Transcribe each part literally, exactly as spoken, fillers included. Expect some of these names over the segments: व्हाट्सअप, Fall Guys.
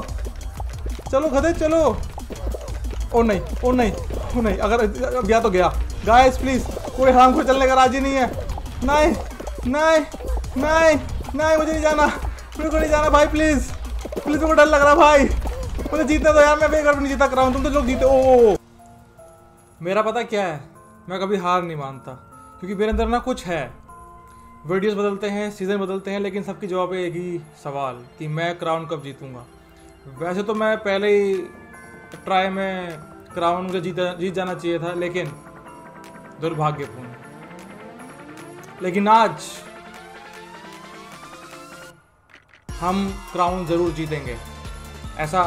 चलो गधे चलो। ओ नहीं ओ नहीं ओ नहीं, अगर गया तो गया। गाइस प्लीज कोई हराम को चलने का राजी नहीं है। नहीं नहीं नहीं नहीं, मुझे नहीं जाना, बिल्कुल नहीं जाना भाई, प्लीज प्लीज, मुझे डर लग रहा भाई, मुझे जीतना दो यार, मैं बेकार नहीं जीता कर रहा हूँ, तुम तो लोग जीते। ओ मेरा पता क्या है, मैं कभी हार नहीं मानता, क्योंकि मेरे अंदर ना कुछ है। वीडियोस बदलते हैं, सीज़न बदलते हैं, लेकिन सबकी जवाब है एक ही सवाल कि मैं क्राउन कब जीतूंगा। वैसे तो मैं पहले ही ट्राई में क्राउन मुझे जीता जीत जाना चाहिए था, लेकिन दुर्भाग्यपूर्ण, लेकिन आज हम क्राउन ज़रूर जीतेंगे, ऐसा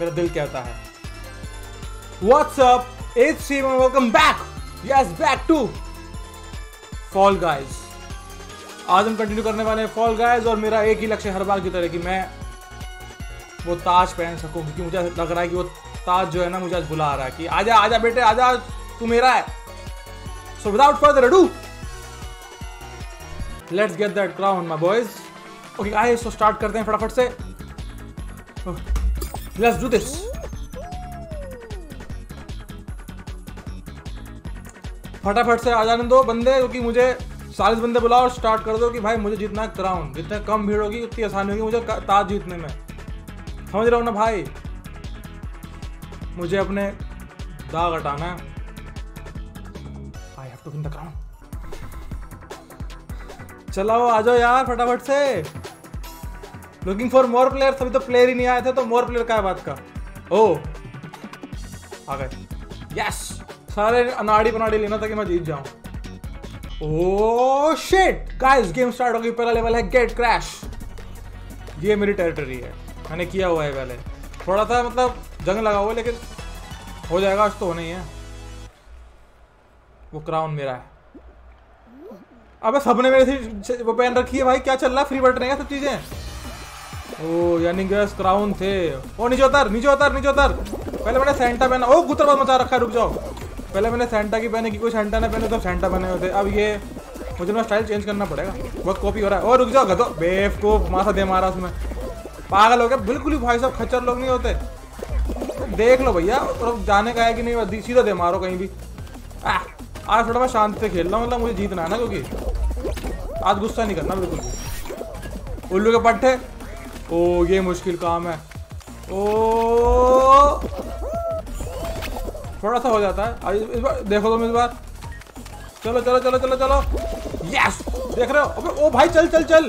मेरा दिल कहता है। व्हाट्सअप It's Steven and welcome back. Yes, back to Fall Guys. आज हम कंटिन्यू करने वाले हैं Fall Guys, और मेरा एक ही लक्ष्य हर बार की तरह कि मैं वो ताज पहन सकूं, क्योंकि मुझे लग रहा है कि वो ताज जो है ना मुझे आज बुला रहा है कि आजा आजा बेटे आजा, तू मेरा है। So without further ado, let's get that crown, my boys. Okay guys, so start करते हैं फटाफट से. Let's do this. फटाफट से आ जाने दो बंदे, क्योंकि मुझे चालीस बंदे बुलाओ और स्टार्ट कर दो कि भाई मुझे जीतना है क्राउन। जितना कम भीड़ होगी उतनी आसानी होगी मुझे ताज जीतने में, समझ रहा हूँ ना भाई। मुझे अपने दाग हटाना है। I have to win the crown. चलाओ आ जाओ यार फटाफट से। लुकिंग फॉर मोर प्लेयर, अभी तो प्लेयर ही नहीं आए थे, तो मोर प्लेयर का बात का। ओ आ गए, यस। सारे अनाड़ी बनाड़ी लेना था कि मैं जीत जाऊं। Oh shit guys, game start हो गई। पहला लेवल है गेट क्रैश, ये मेरी टेरिटरी है, मैंने किया हुआ है पहले। थोड़ा सा मतलब जंग लगा हुआ है, लेकिन हो जाएगा, आज तो होना ही है। वो क्राउन मेरा है। अबे सबने मेरे से वो पहन रखी है भाई, क्या चल रहा है, फ्री बटने का सब चीजें। ओह यानी गैस क्राउन थे। ओ नीचे उतर नीचे उतर नीचे उतर, पहले मैंने सेंटा पहना। ओ गुतर बहुत मचा रखा है, रुक जाओ। पहले मैंने सेंटा की पहने की, कोई सेंटा ना पहने तो सेंटा बने हुए थे। अब ये मुझे ना स्टाइल चेंज करना पड़ेगा, बहुत कॉपी हो रहा है। और रुक जाओ गधो बेवकूफ, माथा दे मारा उसमें, पागल हो गया बिल्कुल ही भाई साहब, खच्चर लोग नहीं होते। देख लो भैया, और जाने का है कि नहीं, सीधा दे मारो कहीं भी। आ, आज थोड़ा मैं शांति से खेल रहा हूँ, मतलब मुझे जीतना है ना, क्योंकि आज गुस्सा नहीं करना बिल्कुल भी। उल्लू के पट्टे, ओ ये मुश्किल काम है। ओ थोड़ा सा हो जाता है इस बार, देखो तुम इस बार। चलो चलो चलो चलो चलो, यस। देख रहे हो, ओ भाई चल चल चल,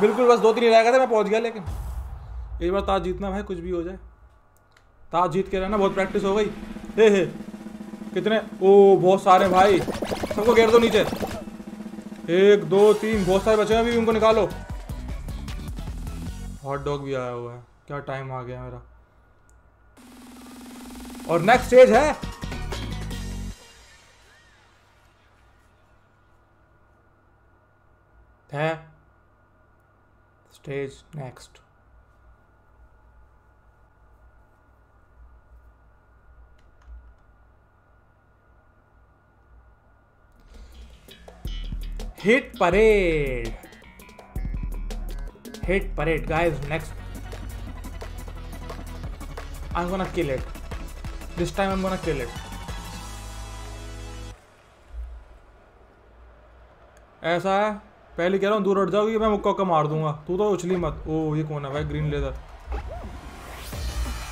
बिल्कुल बस दो तीन रह गए थे, मैं पहुंच गया। लेकिन एक बार ताज जीतना भाई, कुछ भी हो जाए ताज जीत के रहना। बहुत प्रैक्टिस हो गई। हे हे कितने, ओ बहुत सारे भाई, सबको घेर दो नीचे। एक दो तीन, बहुत सारे बचे हैं अभी, उनको निकालो। हॉट डॉग भी आया हुआ है, क्या टाइम आ गया मेरा। और नेक्स्ट स्टेज है है stage next. Hit parade, hit parade guys next. I am gonna kill it this time, I'm gonna kill it. ऐसा है, पहले कह रहा हूँ दूर हट जाओगी, मैं मुक्का मार दूंगा, तू तो उछली मत। ओ ये कौन है भाई, ग्रीन लेदर,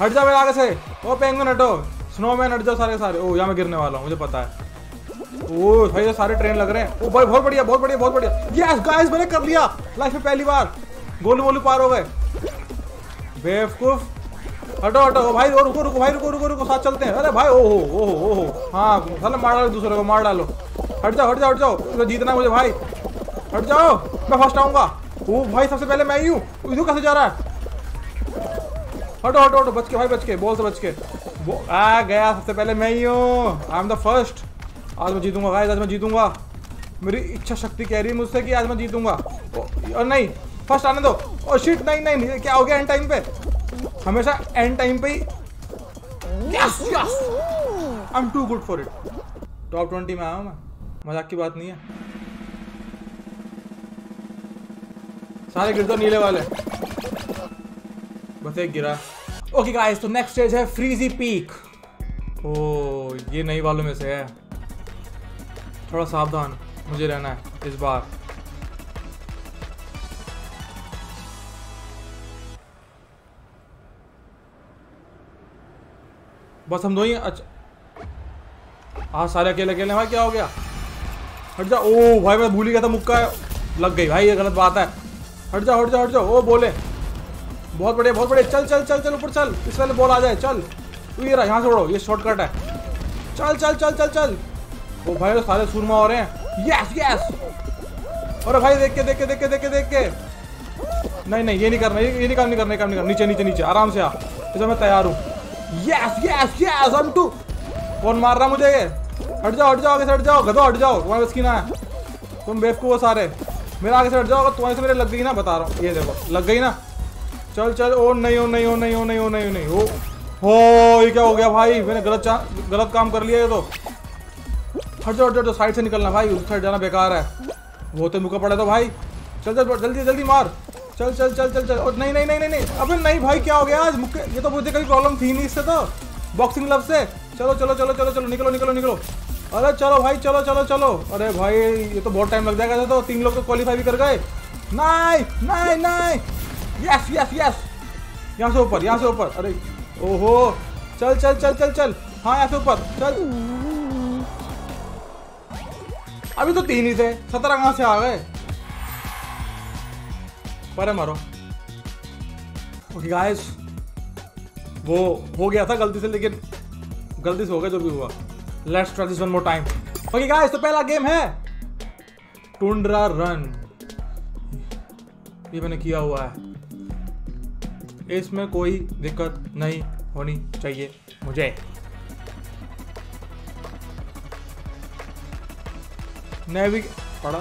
हट जाओ आगे से। ओ पेंगुइन हटो, स्नोमैन हट जाओ, सारे सारे। ओ यहाँ मैं गिरने वाला हूँ, मुझे पता है। ओ भाई ये सारे ट्रेन लग रहे हैं। ओ भाई बहुत बढ़िया बहुत बढ़िया बहुत बढ़िया, यस गाइस मैंने कर लिया लाइफ में पहली बार। गोलू वोलू पार हो गए, बेवकूफ हटो हटो। भाई और रुको रुको भाई, रुको रुको रुको, साथ चलते हैं। अरे भाई ओहो ओहो ओहो, हाँ साला मार डालो, दूसरे को मार डालो। हट जाओ हट जाओ हट जाओ, तो जीतना है मुझे भाई, हट जाओ, मैं फर्स्ट आऊँगा। वो भाई सबसे पहले मैं ही हूँ, इधर कैसे जा रहा है। हटो हटो हटो, बच के भाई बच के, बॉल से बच के। आ गया, सबसे पहले मैं ही हूँ, आई एम द फर्स्ट। आज मैं जीतूँगा भाई, आज मैं जीतूँगा, मेरी इच्छा शक्ति कह रही है मुझसे कि आज मैं जीतूँगा। और नहीं फर्स्ट आने दो। और शिट नहीं नहीं, क्या हो गया एंड टाइम पे, हमेशा एंड टाइम पे ही। Yes yes, I am too good for it. Top twenty में आया हूँ मैं, मजाक की बात नहीं है। सारे गिर दो नीले वाले, बस एक गिरा। ओके गाइस, तो नेक्स्ट स्टेज है फ्रीजी पीक। ओ ये नई वालों में से है, थोड़ा सावधान मुझे रहना है इस बार। बस हम दो ही। अच्छा हाँ, सारे अकेले अकेले। भाई क्या हो गया, हट जा। ओ भाई मैं भूल ही गया था, मुक्का लग गई भाई, ये गलत बात है। हट जा हट जा हट जा। ओ बोले, बहुत बढ़िया बहुत बढ़िया। चल चल चल चल ऊपर चल, इस वाले बॉल आ जाए। चल तू ये रहा, यहाँ छोड़ो, ये शॉर्टकट है। चल चल चल चल चल। ओ भाई सारे सूरमा हो रहे हैं। Yes yes. अरे भाई देख के देख के देख के देख के देख के। नहीं नहीं ये नहीं करना, ये नहीं काम नहीं करना, काम नहीं करना। नीचे नीचे नीचे आराम से आ, इधर मैं तैयार हूँ। Yes yes yes. हम टू। कौन मार रहा मुझे? ये हट जाओ हट जाओ आगे से, हट जाओ गधो, हट जाओ। तुम्हारे बस की ना है, तुम बेवकूफ़ हो सारे। मेरा आगे से हट जाओ। अगर तुम्हारे से मेरे लग गई ना, बता रहा हूँ। ये देखो लग गई ना। चल चल। ओ नहीं ओ नहीं ओ नहीं ओ नहीं ओ नहीं नहीं ओ हो। ये क्या हो गया भाई, मैंने गलत गलत काम कर लिया। ये तो हट जाओ हट जाओ। साइड से निकलना भाई, उस साइड जाना बेकार है, वो तो मुका पड़ा था भाई। चल चल जल्दी जल्दी मार। चल चल चल चल चल। और नहीं नहीं नहीं नहीं अबे नहीं भाई क्या हो गया आज मुक्के। ये तो मुझे कभी प्रॉब्लम थी नहीं इससे, तो बॉक्सिंग ग्लव से। चलो चलो चलो चलो चलो निकलो निकलो निकलो। अरे चलो भाई चलो चलो चलो। अरे भाई ये तो बहुत टाइम लग जाएगा। तो तीन लोग तो क्वालिफाई भी कर गए। नहीं नहीं नहीं। Yes yes yes. यहाँ से ऊपर यहाँ से ऊपर। अरे ओहो। चल चल चल चल चल। हाँ यहाँ से ऊपर चल। अभी तो तीन ही थे, सत्रह कहाँ से आ गए। पर मारो। ओके गाइस, वो हो गया था गलती से, लेकिन गलती से हो गया जो भी हुआ। Let's try this one more time. Okay guys, तो पहला गेम है टुंड्रा रन। ये मैंने किया हुआ है, इसमें कोई दिक्कत नहीं होनी चाहिए मुझे। नेवी पढ़ा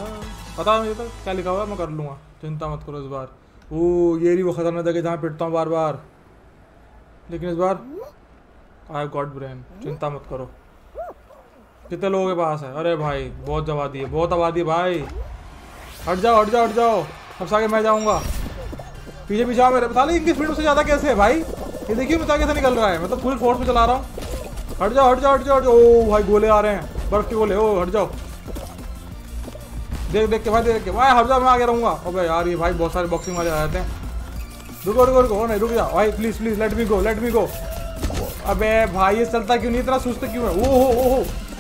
पता मुझे तो क्या लिखा हुआ है, मैं कर लूँगा, चिंता मत करो इस बार। ओ ये रही वो खतरनाक जगह जहाँ पिटता हूँ बार बार, लेकिन इस बार आई हैव गॉट ब्रेन। चिंता मत करो। कितने लोगों के पास है? अरे भाई बहुत आबादी है, बहुत आबादी है भाई। हट जाओ हट जाओ हट जाओ। सबसे आगे मैं जाऊँगा, पीछे पीछे आओ मेरे। बता ली इनकी स्पीड उससे ज़्यादा कैसे है भाई। ये देखिए बता कैसे निकल रहा है, मतलब फुल फोर्स में चला रहा हूँ। हट जाओ हट जाओ हट जाओ हट जाओ। ओ भाई गोले आ रहे हैं, बर्फ के गोले। ओ हट जाओ। देख देख के भाई देख के भाई। हर जगह मैं आगे रहूँगा। अबे यार ये भाई बहुत सारे बॉक्सिंग वाले आ जाते हैं। रुको रुको रुको। नहीं रुक जा भाई, please please let me go let me go. अबे भाई ये चलता क्यों नहीं, इतना सुस्त क्यों है। ओहो ओहो।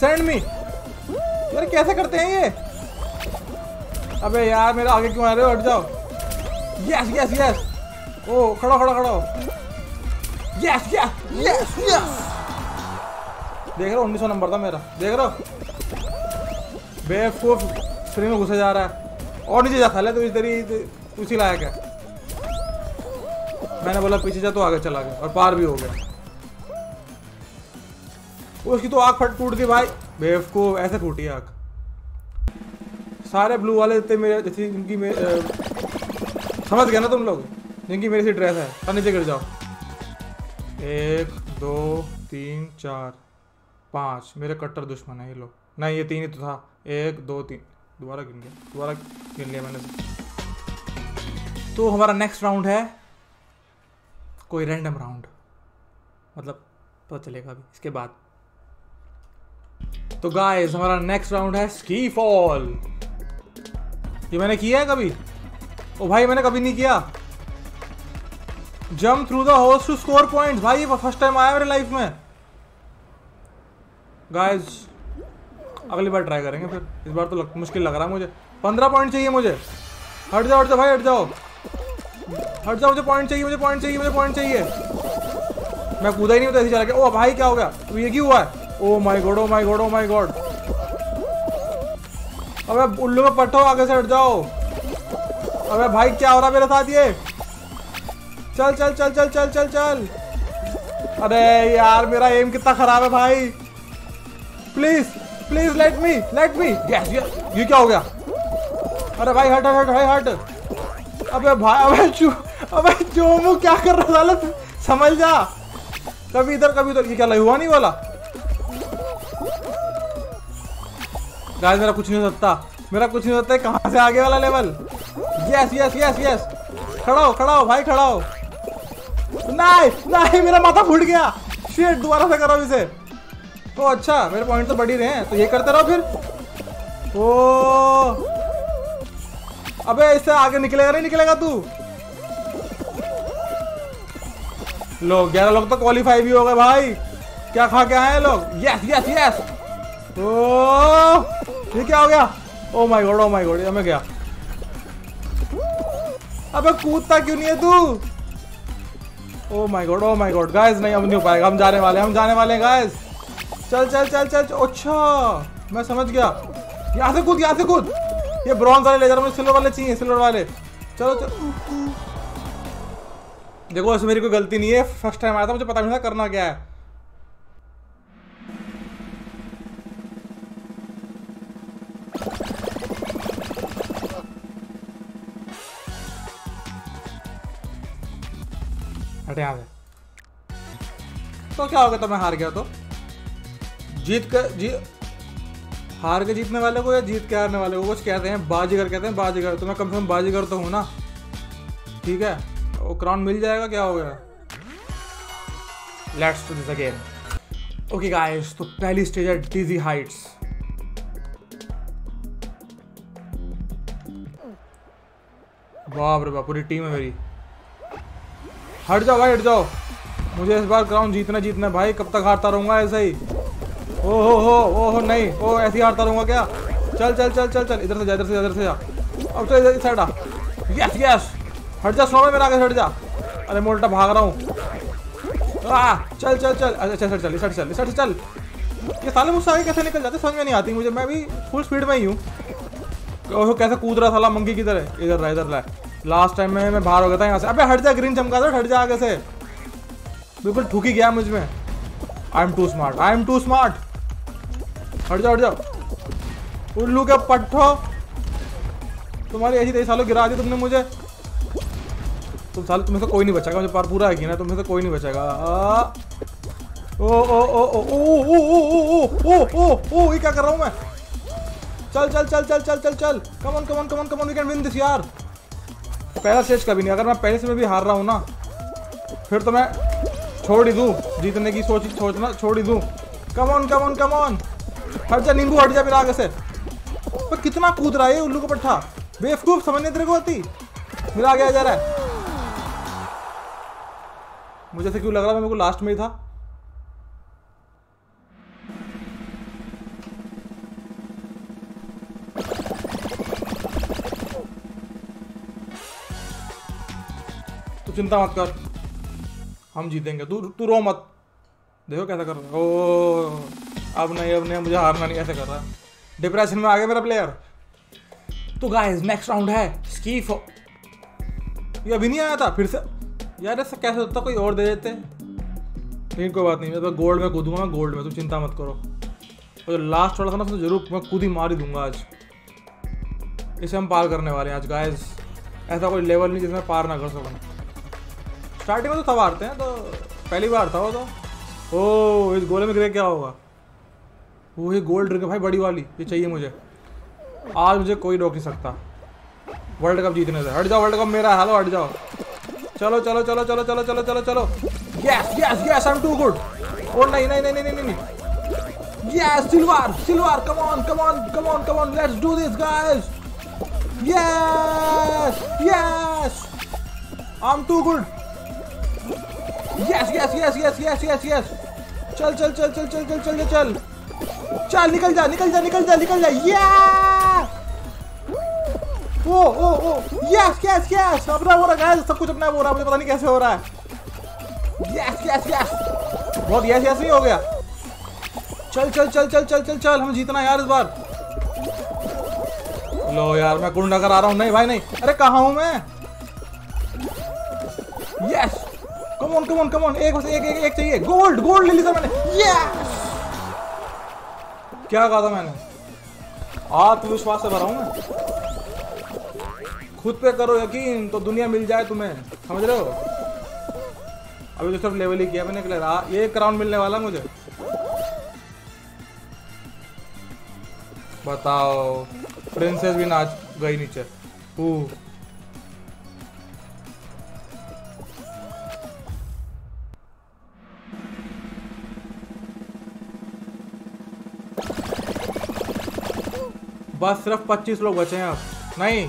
Send me. यार कैसे करते हैं ये। अबे यार मेरे आगे क्यों आ रहे हो, हट जाओ। Yes yes yes. ओ खड़ा खड़ा खड़ा। Yes yes yes yes. देख रहे हो उन्नीस सौ नंबर था मेरा, देख रहे हो। बेवकूफ स्क्रीन में घुसा जा रहा है और नीचे जाता है, तो इस तरीके उसी लायक है। मैंने बोला पीछे जा तो आगे चला गया और पार भी हो गया। उसकी तो आँख फट टूट गई भाई, बेवकूफ ऐसे टूटी आँख। सारे ब्लू वाले जितने मेरे जैसे जिनकी मेरे आ, समझ गए ना तुम लोग, जिनकी मेरी सी ड्रेस है। और नीचे गिर जाओ। एक दो तीन चार पाँच मेरे कट्टर दुश्मन है ये लोग। नहीं ये तीन ही तो था। एक दो तीन। दोबारा गिन गया, दोबारा गिन लिया मैंने। तो हमारा नेक्स्ट राउंड है कोई रैंडम राउंड, मतलब पता चलेगा अभी इसके बाद। तो गाइस हमारा नेक्स्ट राउंड है स्की फॉल। ये मैंने किया है कभी? ओ भाई मैंने कभी नहीं किया। Jump through the holes to score points. भाई ये फर्स्ट टाइम आया मेरे लाइफ में। गाइस अगली बार ट्राई करेंगे फिर, इस बार तो लग, मुश्किल लग रहा है मुझे। पंद्रह पॉइंट चाहिए मुझे। हट जाओ हट जाओ भाई हट जाओ हट जाओ। मुझे पॉइंट चाहिए मुझे पॉइंट चाहिए मुझे पॉइंट चाहिए। मैं कूदा ही नहीं होता, ऐसे चला गया। ओ भाई क्या हो गया, तो ये क्यों हुआ है। Oh my God oh my God oh my God. अबे उल्लू में पट्टो, आगे से हट जाओ। अबे भाई क्या हो रहा है मेरे साथ ये। चल चल चल चल चल चल चल। अरे यार मेरा एम कितना खराब है भाई। Please please let me let me. Yes yes. ये क्या हो गया? अरे भाई हट हट हट हट। अबे भाई अबे अबे जोमू क्या कर रहा साला, समझ जा। कभी इधर कभी उधर। ये क्या लय हुआ नहीं वाला? गाइस मेरा कुछ नहीं हो सकता, मेरा कुछ नहीं हो सकता। कहाँ से आगे वाला level? Yes yes yes yes. खड़ा हो खड़ा हो भाई खड़ा हो। नहीं नहीं मेरा माथा फूट गया। शिट, दोबारा से करो इसे। तो अच्छा मेरे पॉइंट तो बढ़ ही रहे हैं, तो ये करते रहो फिर। ओ अबे इससे आगे निकलेगा नहीं निकलेगा तू। लोग ग्यारह लोग तो क्वालिफाई भी हो गए भाई। क्या खा के आए लोग। Yes yes yes. ओ ये क्या हो गया? Oh my God oh my god. हमें क्या? अबे कूदता क्यों नहीं है तू? Oh my God oh my god. Guys नहीं अब नहीं हो पाएगा, हम जाने वाले हम जाने वाले हैं गाइस। चल चल चल चल। अच्छा मैं समझ गया, यहाँ से कूद यहाँ से कूद। ये ब्रॉन्ज वाले ले जा रहा हूँ, सिल्वर वाले चाहिए, सिल्वर वाले। चलो चलो। देखो इसमें मेरी कोई गलती नहीं है, फर्स्ट टाइम आया था, मुझे पता नहीं था करना क्या है। हटे यहाँ से। तो क्या हो गया? तो मैं हार गया तो जीत कर जी हार के जीतने वाले को या जीत के हारने वाले को कुछ कहते हैं, बाजीगर कहते हैं। बाजीगर तो मैं कम से कम बाजीगर तो हूँ ना। ठीक है वो क्राउन मिल जाएगा। क्या हो गया? Let's to this again. Okay guys तो पहली स्टेज है डीजी हाइट्स। बाप रे बाप पूरी टीम है मेरी। हट जाओ भाई हट जाओ। मुझे इस बार क्राउन जीतना जीतना भाई। कब तक हारता रहूंगा ऐसे ही? ओ हो हो ओ हो नहीं ओ ऐसे ही हारता रहूंगा क्या? चल चल चल चल चल। इधर से जा इधर से जा इधर से जा। अब चल इधर साइड आ। Yes yes. हट जा सोना मेरा आगे हट जा। अरे मैं उल्टा भाग रहा हूँ। आ चल चल चल। अच्छा सर चल सर चल सर चल। ये साले मुझसे आगे कैसे निकल जाते समझ में नहीं आती मुझे। मैं भी फुल स्पीड में ही हूँ। ओहो कैसे कूद रहा साला मंकी किधर है? इधर रहा इधर रहा। लास्ट टाइम में मैं बाहर हो गया था यहाँ से। अबे हट जा ग्रीन चमका दो। हट जा आगे से। बिल्कुल ठुकी गया मुझ में। I am too smart I am too smart. हट जाओ हट जाओ उल्लू के पट्ठो। तुम्हारी ऐसी तेई सालों गिरा दी तुमने मुझे। तुम साल तुम्हें से कोई नहीं बचेगा। मुझे पार पूरा है ना, तुम्हें से कोई नहीं बचेगा। ओ oh oh oh oh oh oh oh oh oh ओ ये क्या कर रहा हूँ मैं? चल चल चल चल चल चल चल। Come on come on come on come on we can win this यार। पहला स्टेज कभी नहीं। अगर मैं पहले से में भी हार रहा हूँ ना फिर तो मैं छोड़ ही दूँ जीतने की सोच सोचना छोड़ ही दूँ। Come on come on come on. हट जा नींबू हट जा मेरा आगे से। पर कितना कूद रहा है ये उल्लू का पट्ठा बेवकूफ। समझ नहीं तेरे को आती। मेरा आगे आ जा रहा है। मुझे ऐसे क्यों लग रहा है? मेरे को लास्ट में ही था। तू चिंता मत कर, हम जीतेंगे। तू तू रो मत। देखो कैसा कर रहा। ओ अब नहीं अब नहीं मुझे हारना नहीं। ऐसे कर रहा है डिप्रेशन में आ गया मेरा प्लेयर। तो गाइस नेक्स्ट राउंड है स्की फॉर। ये अभी नहीं आया था फिर से यार। ऐसा कैसे होता? कोई और दे देते। लेकिन कोई बात नहीं, मैं तो गोल्ड में कूदूंगा। मैं गोल्ड में तुम चिंता मत करो। और जो लास्ट वाला था ना उसमें जरूर मैं कूद ही मार ही दूंगा आज। इसे हम पार करने वाले हैं आज गाइज। ऐसा कोई लेवल नहीं जिसमें पार ना कर सकूँ। स्टार्टिंग में तो सब हारते हैं, तो पहली बार था वो तो। ओह इस गोले में गिरे क्या होगा? वो ही गोल्ड ड्रिंक भाई बड़ी वाली। ये चाहिए मुझे आज। मुझे कोई रोक नहीं सकता वर्ल्ड कप जीतने से। हट जाओ वर्ल्ड कप मेरा। हेलो हट जाओ। चलो चलो चलो चलो चलो चलो चलो चलो। Yes yes yes I am too good. और नहीं नहीं नहीं नहीं नहीं। Yes silver silver. Come on come on come on come on. Let's do this guys. Yes yes I am too good. Yes yes yes yes yes yes yes. चल चल चल चल चल चल चल चल चल। निकल जा निकल जा निकल जा निकल जा। Yes oh oh oh yes yes yes. अपना हो रहा है सब कुछ अपना हो रहा है। मुझे पता नहीं कैसे हो रहा है। Yes yes yes. बहुत यस यस ही हो गया। चल चल चल चल चल चल चल। हमें जीतना यार इस बार। लो यार मैं कुंड नगर आ रहा हूँ। नहीं भाई नहीं। अरे कहाँ हूँ मैं? Yes come on come on come on, एक बस एक एक एक चाहिए। गोल्ड गोल्ड ले लिया मैंने। यस क्या कहा था मैंने, आत्मविश्वास से भरा हूं मैं। खुद पे करो यकीन तो दुनिया मिल जाए तुम्हें, समझ रहे हो। अभी तो सिर्फ लेवल ही किया मैंने, क्लियर। ये क्राउन मिलने वाला मुझे, बताओ। प्रिंसेस भी नाच गई नीचे। बस सिर्फ पच्चीस लोग बचे हैं अब, नहीं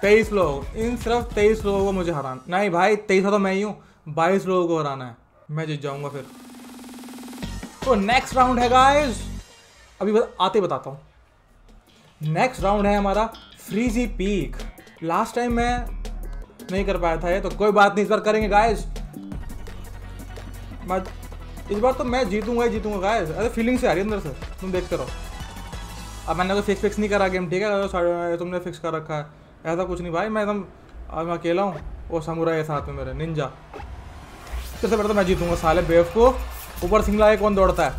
तेईस लोग। इन सिर्फ तेईस लोगों को मुझे हराना, नहीं भाई तेईस तो मैं ही हूँ, बाईस लोगों को हराना है, मैं जीत जाऊंगा फिर। तो नेक्स्ट राउंड है गाइस, अभी बस आते बताता हूँ। नेक्स्ट राउंड है हमारा फ्रीजी पीक। लास्ट टाइम मैं नहीं कर पाया था ये, तो कोई बात नहीं, इस बार करेंगे गाइस। मैं इस बार तो मैं जीतूंगा ही जीतूंगा गाइस। अरे फीलिंग से आ रही है अंदर से, तुम देखते रहो। अब मैंने तो फिक्स फिक्स नहीं करा गेम, ठीक है, तुमने फिक्स कर रखा है। ऐसा कुछ नहीं भाई, मैं एकदम मैं अकेला हूँ और समुराई है साथ में मेरे, निंजा। तो सबसे पहले मैं जीतूंगा साले बेवकूफ। ऊपर सिंगला एक कौन दौड़ता है,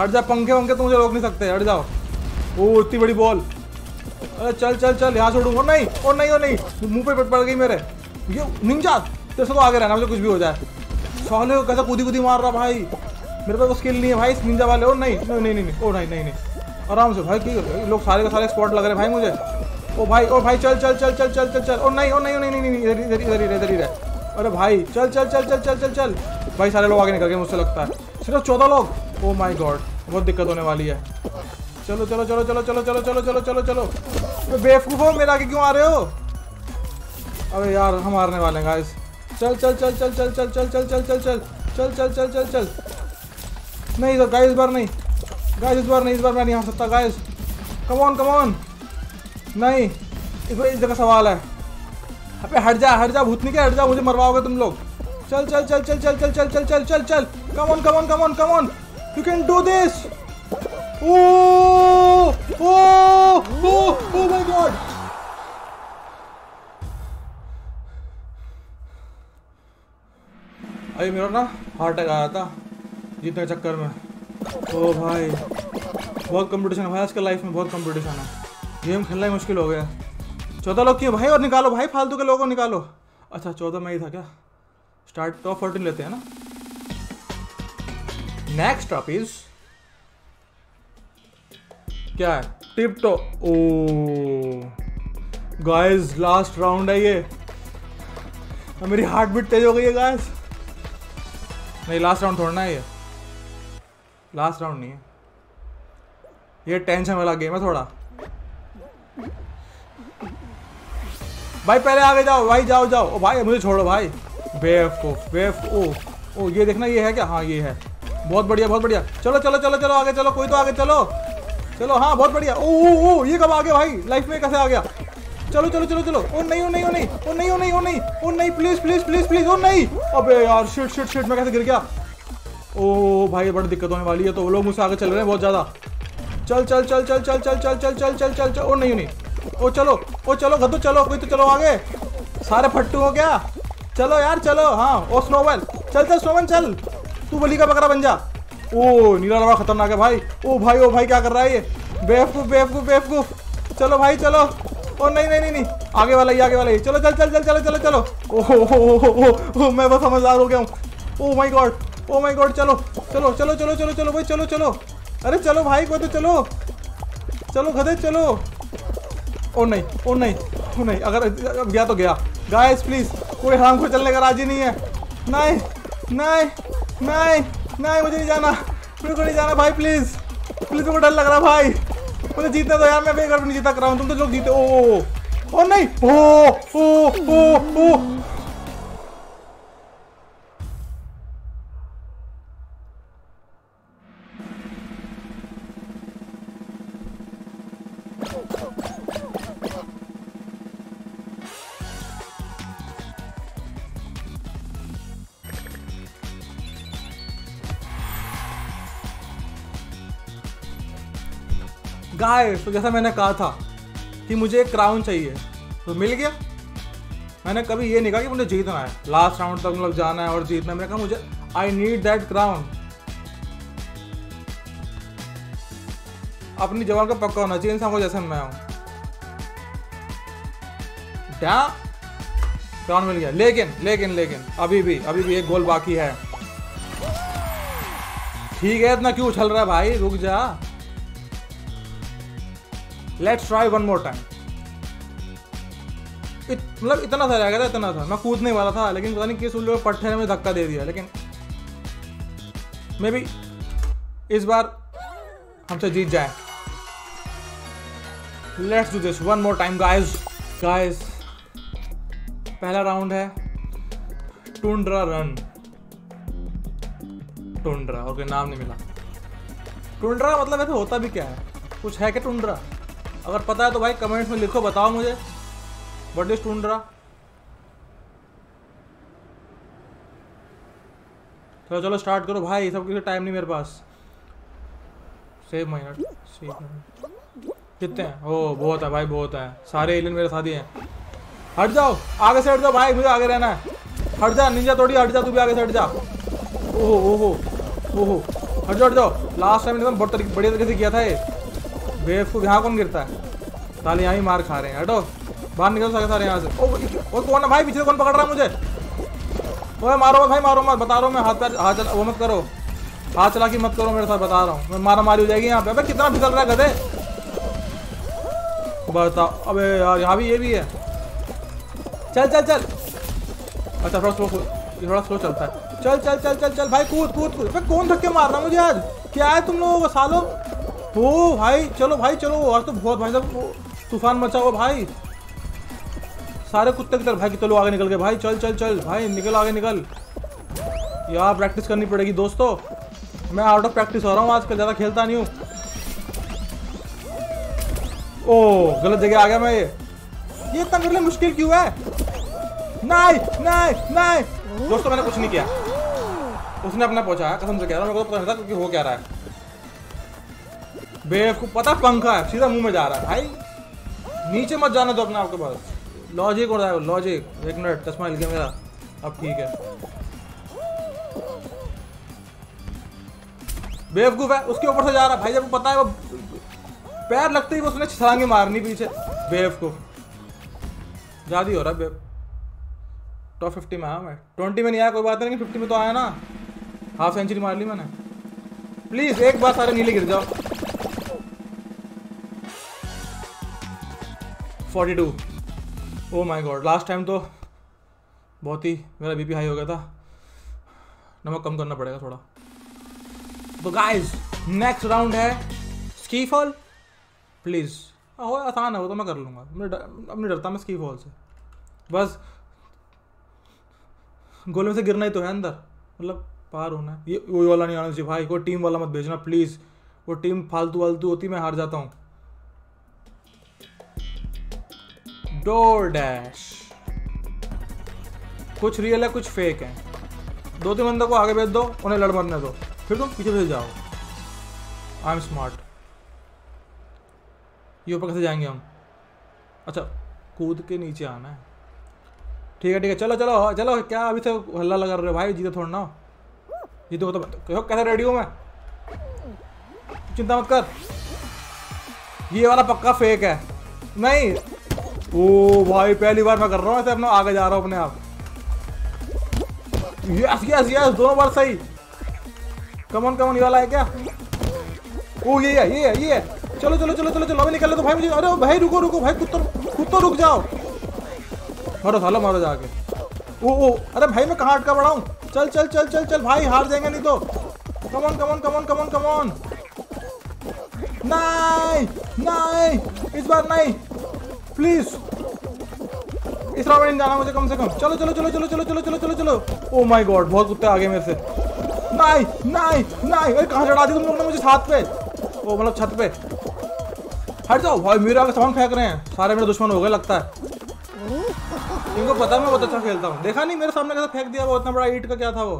हट जा। पंखे वंखे तो मुझे रोक नहीं सकते, हट जाओ। ओ इतनी बड़ी बॉल, अरे चल चल चल, यहाँ छोड़ू। ओ नहीं ओ नहीं ओ नहीं, मुंह पे पट पड़ गई मेरे। ये निंजा तेरे से तो आगे रहना, मुझे कुछ भी हो जाए। साले को कैसा कूदी कूदी मार रहा भाई, मेरे पास तो स्किल नहीं है भाई इस निंजा वाले। ओ नहीं नहीं नहीं नहीं ओ नहीं नहीं नहीं, आराम से भाई। ठीक लोग सारे के सारे स्पॉट लग रहे भाई मुझे। ओ भाई ओ भाई चल चल चल चल चल चल चल। ओ नहीं ओ नहीं ओ नहीं नहीं, इधर इधर इधर इधर इधर। अरे भाई चल चल चल चल चल चल चल भाई। सारे लोग आगे निकल गए मुझसे लगता है, सिर्फ चौदह लोग। ओ माई गॉड, बहुत दिक्कत होने वाली है। चलो चलो चलो चलो चलो चलो चलो चलो चलो चलो। तो बेवकूफ हो, मेरे आगे क्यों आ रहे हो? अरे यार हम हारने वाले हैं गाइस। चल चल चल चल चल चल चल चल चल चल चल चल चल चल चल चल। नहीं तो गाइस इस बार नहीं, गाइस इस बार नहीं, इस बार मैं नहीं हार सकता guys. Come on come on. नहीं इस बार इस जगह सवाल है। अबे हट जा हट जा, भूतनी क्या, हट जा, मुझे मरवाओगे तुम लोग। चल चल चल चल चल चल चल चल चल चल चल। Come on come on come on come on, you can do this. Oh oh oh oh my god, अरे मेरा ना हार्ट अटैक आया था जीतने के चक्कर में। ओ भाई बहुत कंपटीशन है भाई आजकल लाइफ में, बहुत कंपटीशन है, गेम खेलना ही मुश्किल हो गया। चौदह लोग क्यों भाई, और निकालो भाई फालतू के लोगों को निकालो। अच्छा चौदह में ही था क्या? स्टार्ट टॉप फोर्टीन लेते हैं ना। नेक्स्ट टॉप इज क्या है? Tip top. Oh guys last round है ये, मेरी हार्ट बीट तेज हो गई है गाइस। नहीं लास्ट राउंड थोड़ा ना है ये, लास्ट राउंड नहीं है ये, टेंशन वाला गेम है थोड़ा। भाई पहले आगे जाओ भाई, जाओ जाओ। ओ भाई मुझे छोड़ो भाई, बेवकूफ बेवकूफ। ओ ओ ये देखना, ये है क्या? हाँ ये है, बहुत बढ़िया बहुत बढ़िया। चलो चलो चलो चलो आगे चलो, कोई तो आगे चलो चलो। हाँ बहुत बढ़िया। ओ ओ ओ ये कब आ गया भाई, लाइफ में कैसे आ गया? चलो चलो चलो चलो। ओ नहीं ओ नहीं ओ नहीं ओ नहीं ओ नहीं ओ नहीं ओ नहीं, प्लीज प्लीज प्लीज प्लीज। ओ नहीं, अबे यार शिट शिट शिट, मैं कैसे गिर गया? ओ भाई बड़ी दिक्कत होने वाली है, तो लोग मुझसे आगे चल रहे हैं बहुत ज़्यादा। चल चल चल चल चल चल चल चल चल चल चल चल। ओ नहीं नहीं ओ चलो ओ चलो गद्दू चलो, कोई तो चलो आगे। सारे फट्टू हो गया, चलो यार चलो। हाँ ओ स्नोमैन चल चल स्नोमैन चल, तू बली का बकरा बन जा। ओ नीला लवा खतरनाक है भाई। ओ भाई ओ भाई क्या कर रहा है ये, बेवकूफ़ बेवकूफ़ बेवकूफ़। चलो भाई चलो। ओ नहीं नहीं नहीं नहीं, आगे वाला ही आगे वाला ही। चलो चल चल चल चलो चलो चलो। ओहो हो हो हो, मैं बस समझदार हो गया हूँ। Oh my God oh my god. चलो चलो चलो चलो चलो चलो भाई चलो चलो। अरे चलो भाई कोई तो चलो, चलो गधे चलो। ओ नहीं ओ नहीं ओ नहीं, अगर गया तो गया गाइस। प्लीज़ कोई हराम को चलने का राजी नहीं है। नहीं नहीं नहीं नहीं, मुझे नहीं जाना, मेरे को नहीं जाना भाई, प्लीज़ प्लीज़। मेरे को डर लग रहा भाई, मुझे जीतना तो यार, मैं बेकार नहीं जीता कराऊँ, तुम तो लोग जीते। ओ ओ नहीं ओ ओ ओ ओ। गाइस तो जैसा मैंने कहा था कि मुझे एक क्राउन चाहिए, तो मिल गया। मैंने कभी ये नहीं कहा कि मुझे जीतना है, लास्ट राउंड तक मतलब जाना है और जीतना है। मैंने कहा मुझे आई नीड दैट क्राउन। अपनी जवान का पक्का होना चाहिए इंसान को, जैसे मैं हूँ। क्राउन मिल गया, लेकिन लेकिन लेकिन अभी भी अभी भी एक गोल बाकी है। ठीक है, इतना क्यों उछल रहा है भाई, रुक जा। Let's try one more time. मतलब इत, इतना सा रह गया था, इतना सा मैं कूदने वाला था, लेकिन पता नहीं किस उल्लू ने पट्टे में धक्का दे दिया। लेकिन मे बी इस बार हमसे जीत जाए। Let's do this one more time guys. Guys पहला राउंड है टुंड्रा रन। टुंड्रा, ओके नाम नहीं मिला। टुंड्रा मतलब ऐसे होता भी क्या है, कुछ है क्या टुंड्रा? अगर पता है तो भाई कमेंट्स में लिखो, बताओ मुझे व्हाट इज टुंड्रा। चलो चलो स्टार्ट करो भाई, सब के लिए टाइम नहीं मेरे पास। सेव माइनट कितने हैं? ओ बहुत है भाई, बहुत है। सारे एलियन मेरे साथ ही हैं। हट जाओ, आगे से हट जाओ भाई, मुझे आगे रहना है। हट जा निंजा, थोड़ी हट जा, तू भी आगे से हट जा। ओहो ओहो ओहो, हट जाओ हट जाओ। लास्ट टाइम एकदम बहुत बढ़िया तरीके से किया था ये। बेवकूफ़, यहाँ कौन गिरता है? ताली यहाँ ही मार खा रहे हैं। हटो, बाहर निकलो सारे सारे यहाँ से। ओ, और कौन है भाई पीछे, कौन पकड़ रहा है मुझे? ओए मारो मत भाई, मारो मत, बता रहा हूँ मैं। हाथ पैर हाथ चला वो मत करो, हाथ चला कि मत करो मेरे साथ, बता रहा हूँ मैं। मारा मारी हो जाएगी यहाँ पे। अबे कितना फिसल रहा है गधे, बताओ। अबे यार यहाँ भी ये भी है। चल चल चल, अच्छा थोड़ा स्लो, थोड़ा स्लो चलता है। चल चल चल चल चल भाई, कूद कूद कूद। भाई कौन धक्के मार रहा मुझे आज? क्या है तुम लोगों को सालों? हो भाई चलो भाई चलो, आज तो बहुत भाई साहब तूफान मचा हुआ भाई, सारे कुत्ते की तरफ भाई। कि चलो आगे निकल गए भाई, चल चल चल भाई निकल, आगे निकल। यार प्रैक्टिस करनी पड़ेगी दोस्तों, मैं आउट ऑफ प्रैक्टिस हो रहा हूँ आजकल, ज़्यादा खेलता नहीं हूँ। ओह गलत जगह आ गया मैं। ये ये इतना मेरे लिए मुश्किल क्यों है? नहीं नहीं नहीं दोस्तों, मैंने कुछ नहीं किया, उसने अपना पहुंचाया। कसम से कह रहा हूं, मेरे को तो पता नहीं था क्योंकि हो क्या रहा है। बेवकूफ, पता पंखा है, सीधा मुंह में जा रहा है भाई। नीचे मत जाना तो अपने आपके पास लॉजिक हो रहा है, लॉजिक। एक मिनट, चश्मा हिल गया मेरा, अब ठीक है। बेवकूफ है, उसके ऊपर से जा रहा है भाई, जब पता है वो पैर लगते ही उसने छलांगे मारनी पीछे। बेवकूफ ज्यादा ही हो रहा है। बेव टॉप फिफ्टी में आया मैं, ट्वेंटी में नहीं आया कोई बात नहीं, फिफ्टी में तो आया ना। हाफ सेंचुरी मार ली मैंने। प्लीज़ एक बार सारे नीले गिर जाओ। Forty two, oh my god. Last time तो बहुत ही मेरा बीपी हाई हो गया था, नमक कम करना पड़ेगा थोड़ा। तो गाइस नेक्स्ट राउंड है स्की फॉल। प्लीज़ हो, आसान है वो तो, मैं कर लूँगा। मैं अपने डरता मैं स्की फॉल से, बस गोल में से गिरना ही तो है अंदर, मतलब पार होना है। ये वो वाला नहीं आना चाहिए भाई, कोई टीम वाला मत भेजना प्लीज़, वो टीम फालतू फालतू होती, मैं हार जाता हूँ। डोर डैश, कुछ रियल है कुछ फेक है। दो तीन बंदों को आगे भेज दो, उन्हें लड़ मरने दो, फिर तुम पीछे भेज जाओ। I am smart. ये ऊपर कैसे जाएंगे हम? अच्छा कूद के नीचे आना है, ठीक है ठीक है। चलो चलो चलो, क्या अभी से हल्ला लगा रहे हो भाई? जीते थोड़ा ना, जीते हो तो कहो। कैसे रेडी हूँ मैं, चिंता मत कर। ये वाला पक्का फेक है। नहीं, ओ भाई पहली बार मैं कर रहा हूँ ऐसे, अपना आगे जा रहा हूँ अपने आप। यस यस यस, दोनों बार सही। कमोन कमोन, ये वाला है क्या? ओ ये है ये है ये है। चलो चलो चलो चलो चलो, अभी निकल लो तो भाई मुझे। अरे भाई रुको रुको भाई, खुद तो खुद तो रुक जाओ। मारो साला मारो जाके। ओ ओ अरे भाई मैं कहाँ अटका पड़ा हूँ? चल चल चल चल चल भाई, हार जाएंगे नहीं तो। Come on come on come on come on come on. नहीं नहीं, इस बार नहीं प्लीज, इस राउंड में जाना मुझे कम से कम। चलो चलो चलो चलो चलो चलो चलो चलो चलो। ओ माय गॉड, बहुत कुत्ते आगे मेरे से। नहीं नहीं नहीं, अरे कहाँ चढ़ा दी तुम लोग ने मुझे? हाथ पे, ओ मतलब छत पे। हट जाओ भाई, मेरे आगे सामान फेंक रहे हैं, सारे मेरे दुश्मन हो गए लगता है। इनको पता मैं बहुत अच्छा खेलता हूँ, देखा नहीं मेरे सामने कैसे फेंक दिया वो इतना बड़ा ईट का। क्या था वो?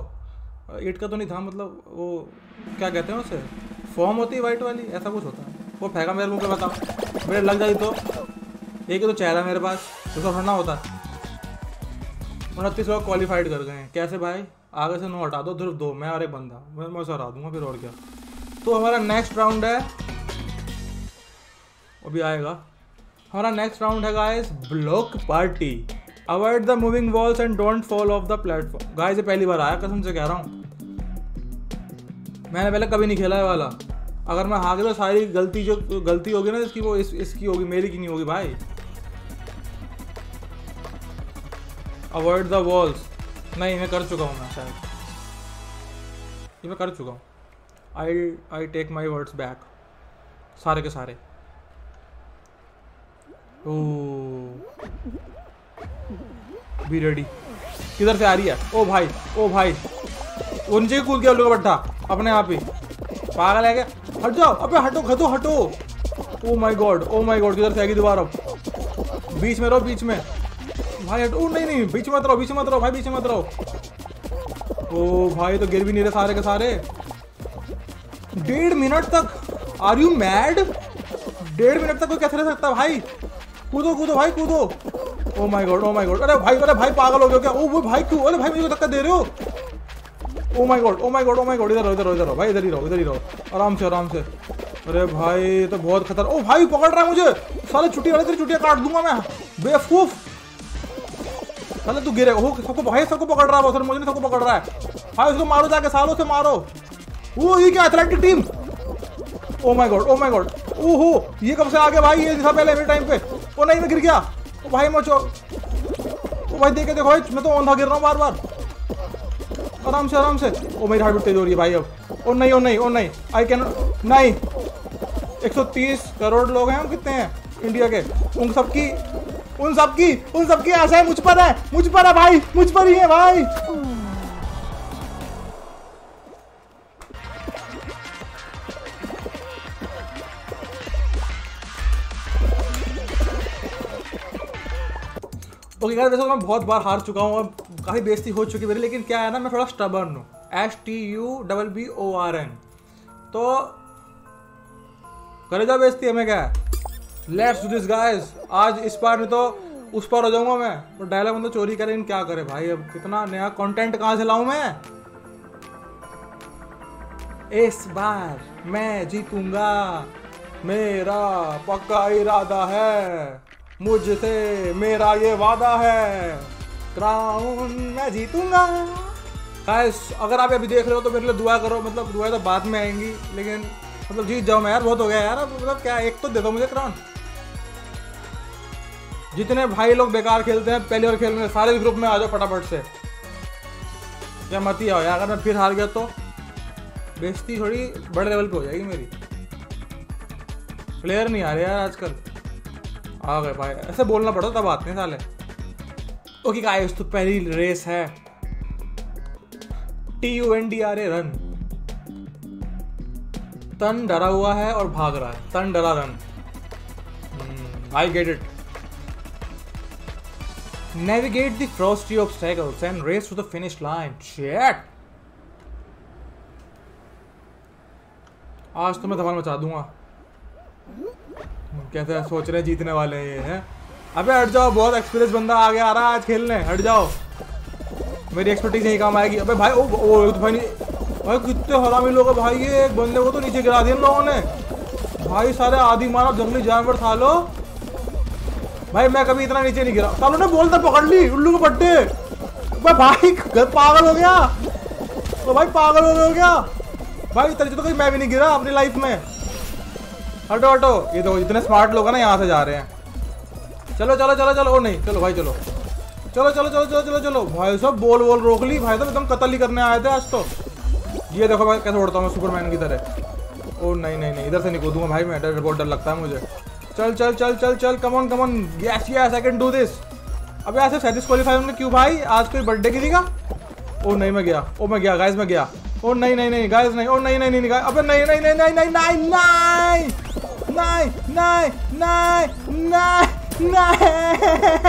ईट का तो नहीं था, मतलब वो क्या कहते हैं उसे, फॉर्म होती है वाइट वाली, ऐसा कुछ होता है। वो फेंका मेरे मुँह पे, बताओ मेरे लग जाए तो। एक ही तो चेहरा मेरे पास, दूसरा थोड़ा होता है। उनतीस लोग क्वालिफाइड कर गए हैं। कैसे भाई? आगे से नौ हटा दो, सिर्फ दो, मैं और एक बंदा, मैं मैं उसे हटा दूंगा फिर और क्या। तो हमारा नेक्स्ट राउंड है, अभी आएगा हमारा नेक्स्ट राउंड है guys block party. Avoid the moving walls and don't fall off the platform. Guys ये पहली बार आया, कसम से कह रहा हूँ, मैंने पहले कभी नहीं खेला है वाला। अगर मैं हार गया तो सारी गलती जो गलती होगी ना इसकी वो इस, इसकी होगी, मेरी की नहीं होगी भाई। अवॉइड द वॉल्स, नहीं मैं कर चुका हूँ, मैं शायद ये मैं कर चुका हूँ। I I take my words back, सारे के सारे। ओ बी रेडी, किधर से आ रही है? ओ भाई ओ भाई, वो नीचे कूद गया उल्लू का बट्टा अपने आप ही, पागल है क्या? हट जाओ, अबे हटो हटो हटो। Oh my God oh my god, किधर से आएगी दोबारा? बीच में रहो, बीच में भाई हटो। ओ नहीं नहीं, बीच में मत रहो, बीच में मत रहो भाई, बीच में मत रहो। ओ भाई तो गिर भी नहीं रहे सारे के सारे। डेढ़ मिनट तक, आर यू मैड? डेढ़ मिनट तक कोई कैसे रह सकता भाई? कूदो कूदो भाई कूदो। Oh my God oh my god, अरे भाई अरे भाई पागल हो गया क्या? ओ वो भाई क्यों, अरे भाई मुझे धक्का दे रहे हो? Oh my God oh my God oh my god, इधर रहो इधर रहो इधर रहो भाई, इधर ही रहो इधर ही रहो, आराम से आराम से। अरे भाई तो बहुत खतरा। ओ भाई पकड़ रहा है मुझे, साले छुट्टी वाले तेरी छुट्टियाँ काट दूंगा मैं, बेवकूफ। साले तू गिरे हो, सबको भाई सबको पकड़ रहा है वो, सर मुझे नहीं सबको पकड़ रहा है भाई। उसको मारो जाके, सालों से मारो। वो ये क्या athletic team? Oh my God oh my God, ओ हो ये कब से आ गया भाई? ये दिखा पहले मेरे टाइम पे। ओ नहीं मैं गिर गया। ओ भाई मोचो, ओ भाई देखे देखो भाई मैं तो औंधा गिर रहा हूँ बार बार। आराम से आराम से। ओ मेरी हार्ट बीट तेज हो रही है भाई अब। ओ नहीं ओ नहीं ओ नहीं, आई कैन नहीं। एक सौ तीस करोड़ लोग हैं, हम कितने हैं इंडिया के? उन सबकी उन सबकी उन सबकी आशाएं मुझ पर है, मुझ पर है भाई, मुझ पर ही है भाई। ओके यार, वैसे मैं बहुत बार हार चुका हूँ और काफ़ी बेइज्जती हो चुकी मेरी, लेकिन क्या है ना मैं थोड़ा स्टबर्न हूँ। S T U double B O R N, तो करे जा बेइज्जती हमें क्या है। लेट्स डू दिस गाइस, आज इस बार नहीं तो उस पार हो जाऊँगा मैं। और डायलॉग हम तो चोरी करें, इन क्या करें भाई, अब कितना नया कंटेंट कहाँ से लाऊँ मैं। इस बार मैं जीतूंगा, मेरा पक्का इरादा है, मुझसे मेरा ये वादा है, क्राउन मैं जीतूंगा। गाइस अगर आप अभी देख रहे हो तो मेरे लिए दुआ करो, मतलब दुआ तो बाद में आएंगी, लेकिन मतलब जीत जाओ मैं यार, बहुत हो गया यार अब, मतलब क्या एक तो दे दो मुझे क्राउन। जितने भाई लोग बेकार खेलते हैं पहली बार खेलने, सारे ग्रुप में आ जाओ फटाफट से, या मत ही आओ यार। अगर मैं फिर हार गया तो बेइज्जती थोड़ी बड़े लेवल पर हो जाएगी मेरी। प्लेयर नहीं आ रहे यार आजकल, आ गए भाई, ऐसे बोलना पड़ता तब आते हैं साले। ओके गाइस तो पहली रेस है T U N D R A run. तन डरा हुआ है और भाग रहा है, तन डरा run, I get it. Navigate the frosty obstacles and race to the finish line. Shit, आज तो मैं धमाल मचा दूंगा। कैसे सोच रहे जीतने वाले ये हैं? अबे हट जाओ, बहुत एक्सपीरियंस बंदा आगे आ रहा है आज खेलने, हट जाओ, मेरी एक्सपर्टीज नहीं काम आएगी। अबे भाई ओ ओ तो भाई भाई कितने हरामी लोग हैं भाई, ये एक बंदे को तो नीचे गिरा दिया लोगों ने भाई, सारे आदि मानव जंगली जानवर सालो। भाई मैं कभी इतना नीचे नहीं गिरा, सालों ने बोलता पकड़ ली उल्लू के पट्टे। भाई पागल हो गया, तो भाई पागल हो गया भाई, तरह तो कहीं मैं भी नहीं गिरा अपनी लाइफ में। हटो हटो, ये तो इतने स्मार्ट लोग हैं ना, यहाँ से जा रहे हैं। चलो चलो चलो चलो, ओ नहीं चलो भाई, चलो चलो चलो चलो चलो चलो चलो भाई साहब, बोल बोल रोक ली भाई साहब, एकदम कत्ल ही करने आए थे आज तो। ये देखो भाई कैसे उड़ता हूँ मैं सुपरमैन की तरह। ओ नहीं नहीं नहीं, इधर से नहीं कूदूंगा भाई मैं, डर बहुत डर लगता है मुझे। चल चल चल चल चल, come on come on, yes yes I can do this. अब ऐसे सैंतीस क्वालिफाई हमने क्यों भाई? आज कोई बर्थडे किसी का? ओ नहीं मैं गया, ओ मैं गया गाइस मैं गया। ओ नहीं नहीं नहीं गाइस नहीं, ओ नहीं नहीं नहीं गाइस, अबे नहीं नहीं नहीं नहीं नहीं नहीं नहीं नहीं नहीं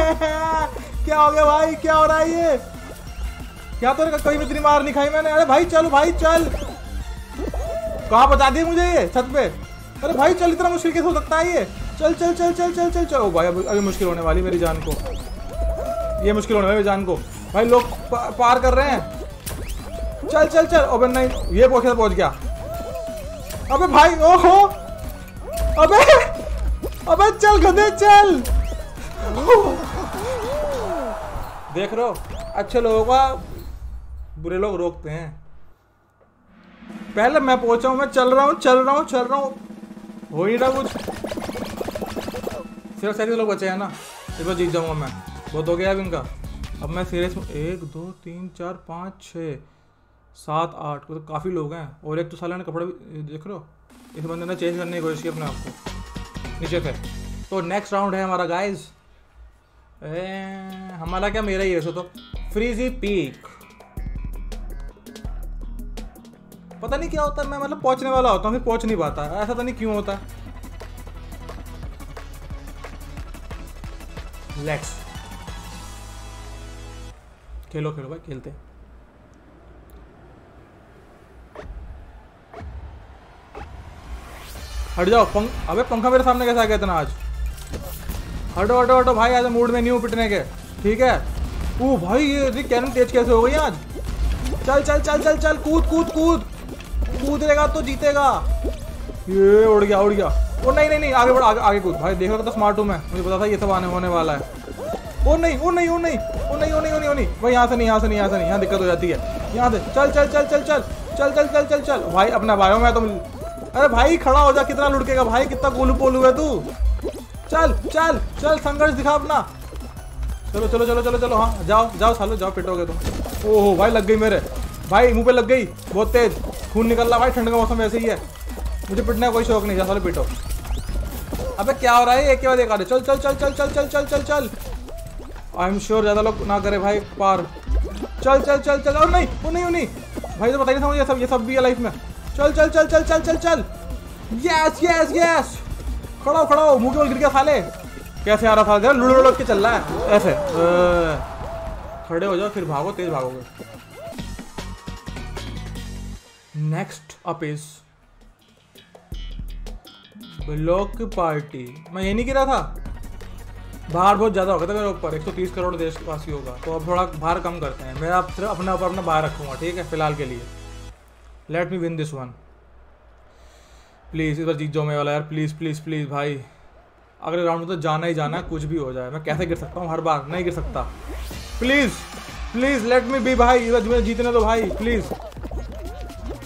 क्या हो गया भाई, क्या हो रहा है ये? क्या तो कहीं इतनी मार नहीं खाई मैंने। अरे भाई चलो भाई चल, कहाँ बता दिए मुझे ये छत पे? अरे भाई चल, इतना मुश्किल कैसे हो सकता है ये? चल चल चल चल चल चल चल। ओ भाई अभी मुश्किल होने वाली मेरी जान को, ये मुश्किल होने वाली मेरी जान को। भाई लोग पा, पार कर रहे हैं। चल चल चल। अबे नहीं, ये पहुंच पहुंच गया। अबे भाई ओहो, अबे अबे चल गधे चल। देख रहे हो, अच्छे लोगों का बुरे लोग रोकते हैं। पहले मैं पहुंचा हूं, मैं चल रहा हूं चल रहा हूं चल रहा हूं, हो ही ना कुछ। सिर्फ सही लोग बचे हैं ना, इसको जीत जाऊंगा मैं। बहुत हो गया अब इनका। अब मैं सीरियस में एक दो तीन चार पाँच छः सात आठ, तो काफ़ी लोग हैं। और एक तो साला ने कपड़े भी देख लो, इस बंदे ने चेंज करने की कोशिश की अपने आप को। नीचे थे तो नेक्स्ट राउंड है हमारा गाइज। हमारा क्या, मेरा ही है। सो तो फ्रीजी पीक, पता नहीं क्या होता है, मैं मतलब पहुंचने वाला होता हूँ फिर पहुंच नहीं पाता, ऐसा पता नहीं क्यों होता है। लेट्स खेलो खेलो भाई, खेलते हैं। हट जाओ पंख। अबे पंखा मेरे सामने कैसे आ गया इतना आज। हटो हटो हटो भाई, आज मूड में नहीं हूँ पिटने के, ठीक है। ओ भाई ये कैनन तेज कैसे हो गई आज। चल चल चल चल चल, कूद कूद कूद, कूदेगा तो जीतेगा। ये उड़ गया उड़ गया। ओ नहीं नहीं नहीं, आगे बढ़, आगे आगे कूद भाई। देखो तो स्मार्ट हूँ मैं, मुझे पता था ये सब आने होने वाला है। ओ नहीं ओ नहीं ओ नहीं ओ नहीं ओ नहीं ओ नहीं ओ नहीं भाई, यहाँ से नहीं यहाँ से नहीं यहाँ से नहीं, यहाँ दिक्कत हो जाती है। यहाँ से चल चल चल चल चल चल चल चल चल चल भाई, अपना भाई मैं तो। अरे भाई खड़ा हो जा, कितना लुढ़केगा भाई, कितना गोलू पोलू है तू। चल चल चल, संघर्ष दिखा अपना। चलो चलो चलो चलो चलो, हाँ जाओ जाओ सालो जाओ, पिटोगे तुम। ओहो भाई लग गई मेरे, भाई मुँह पे लग गई, बहुत तेज खून निकल रहा भाई। ठंड का मौसम वैसे ही है, मुझे पिटने का कोई शौक नहीं, जा सालो पिटो। अबे क्या हो रहा है, एक के बाद एक आ रहे। चल चल चल चल चल चल चल चल चल। आई एम श्योर ज़्यादा लोग ना करे भाई पार। चल चल चल चल। और नहीं वो नहीं वो नहीं भाई, तो पता ही नहीं समझ, ये सब ये सब भी है लाइफ में। चल चल चल चल चल चल चल। यस यस यस, खड़ा हो खड़ा हो, मुँह के बल गिर गया साले। कैसे आ रहा था जरा, लुड़ लुड़ के चल रहा है ऐसे। खड़े हो जाओ फिर भागो, तेज भागोगे। Next up is block party. मैं यही नहीं गिरा था, बाहर बहुत ज़्यादा होगा था मेरे ऊपर। एक सौ तीस करोड़ देशवासी होगा, तो अब थोड़ा भार कम करते हैं। मैं आप सिर्फ अपना ऊपर अपना बाहर रखूँगा, ठीक है, फिलहाल के लिए। Let me win this one please. इस बार जीत जाओ मैं वाला यार, प्लीज़ प्लीज़ प्लीज़ भाई। अगले राउंड में तो जाना ही जाना है, कुछ भी हो जाए। मैं कैसे गिर सकता हूँ हर बार, नहीं गिर सकता। Please please let me be भाई, इस बार जीतना तो भाई प्लीज़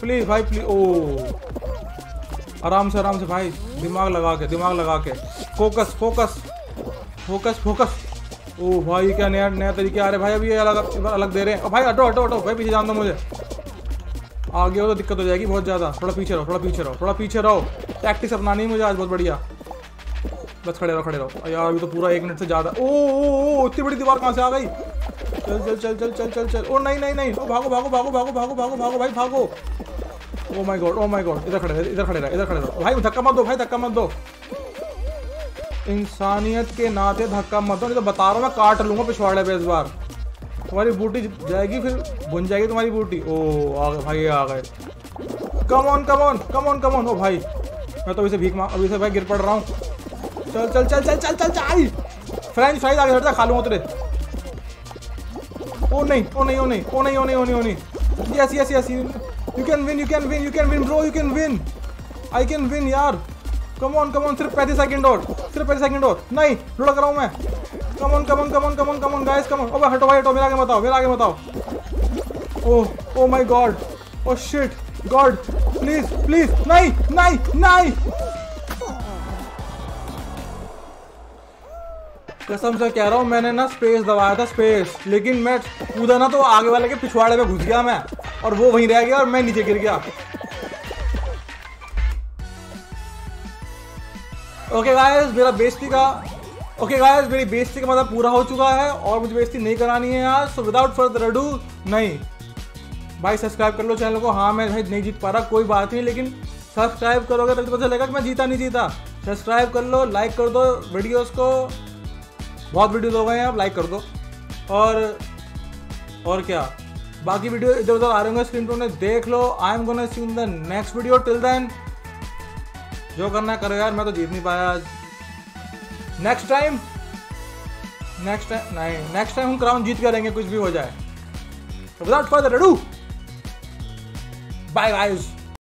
प्लीज़ भाई प्लीज़। ओह आराम से आराम से भाई, दिमाग लगा के दिमाग लगा के, फोकस फोकस फोकस फोकस। ओ भाई क्या नया नया तरीके आ रहे भाई, अभी ये अलग अलग दे रहे हैं। ओ भाई हटो हटो हटो भाई, पीछे जान दो मुझे, आगे हो तो दिक्कत हो जाएगी बहुत ज़्यादा। थोड़ा पीछे रहो थोड़ा पीछे रहो थोड़ा पीछे रहो। टैक्टिक्स अपनानी है मुझे आज बहुत बढ़िया। बस खड़े रहो खड़े रहो यार, अभी तो पूरा एक मिनट से ज़्यादा। ओ ओ इतनी बड़ी दीवार कहाँ से आ गई। चल चल चल चल चल चल चल। ओ नहीं नहीं नहीं, भागो भागो भागो भागो भागो भागो भागो भाई भागो। Oh my God oh my God. इधर खड़े इधर खड़े रहो इधर खड़े रहो भाई, धक्का मत दो भाई, धक्का मत दो। इंसानियत के नाते धक्का मत दो, नहीं तो बता रहा हूँ मैं काट लूँगा पिछवाड़े पे। इस बार तुम्हारी बूटी जाएगी, फिर बुन जाएगी तुम्हारी बूटी। ओ आ गए भाई आ गए। Come on come on come on come on. ओ भाई मैं तो अभी से भीख मांग, अभी से भाई गिर पड़ रहा हूँ। चल चल चल चल चल चल चल। फ्रेंच फ्राइज आगे हटता खा लूँगा तेरे। ओ नहीं ओ नहीं ओ नहीं ओ नहीं ओ नहीं ओ नहीं ओ नहीं। Yes yes yes, you can win you can win you can win bro, you can win I can win यार। कम ऑन कम ऑन, सिर्फ पैंतीस सेकंड और, सिर्फ पैंतीस सेकंड और। नहीं लुढ़क रहा हूँ मैं। Come on come on come on come on come on guys come on. अबे हटो भाई हटो, मेरे आगे मत आओ मेरे आगे मत आओ। Oh oh my God oh shit God please please. नहीं नहीं नहीं, कसम से कह रहा हूँ, मैंने ना स्पेस दबाया था स्पेस, लेकिन मैं कूदा ना तो आगे वाले के पिछवाड़े में घुस गया मैं, और वो वहीं रह गया और मैं नीचे गिर गया। ओके गाइस मेरा बेइज्जती का ओके गाइस मेरी बेइज्जती का मतलब पूरा हो चुका है, और मुझे बेइज्जती नहीं करानी है यार। सो विदाउट फर्दर अडू, नहीं भाई सब्सक्राइब कर लो चैनल को। हाँ मैं नहीं जीत पा रहा कोई बात नहीं, लेकिन सब्सक्राइब करोगे तभी तो पता चलेगा कि मैं जीता नहीं जीता। सब्सक्राइब कर लो, लाइक कर दो वीडियोज़ को, बहुत वीडियोज़ हो गए हैं आप, लाइक कर दो। और और क्या बाकी वीडियो इधर उधर आ रहे होंगे स्क्रीन पर, उन्हें देख लो। I am gonna see you in the next video, till then जो करना करो यार, मैं तो जीत नहीं पाया आज। नेक्स्ट टाइम नेक्स्ट टाइम नहीं नेक्स्ट टाइम हम क्राउन जीत करेंगे, कुछ भी हो जाए। So without further ado, bye guys.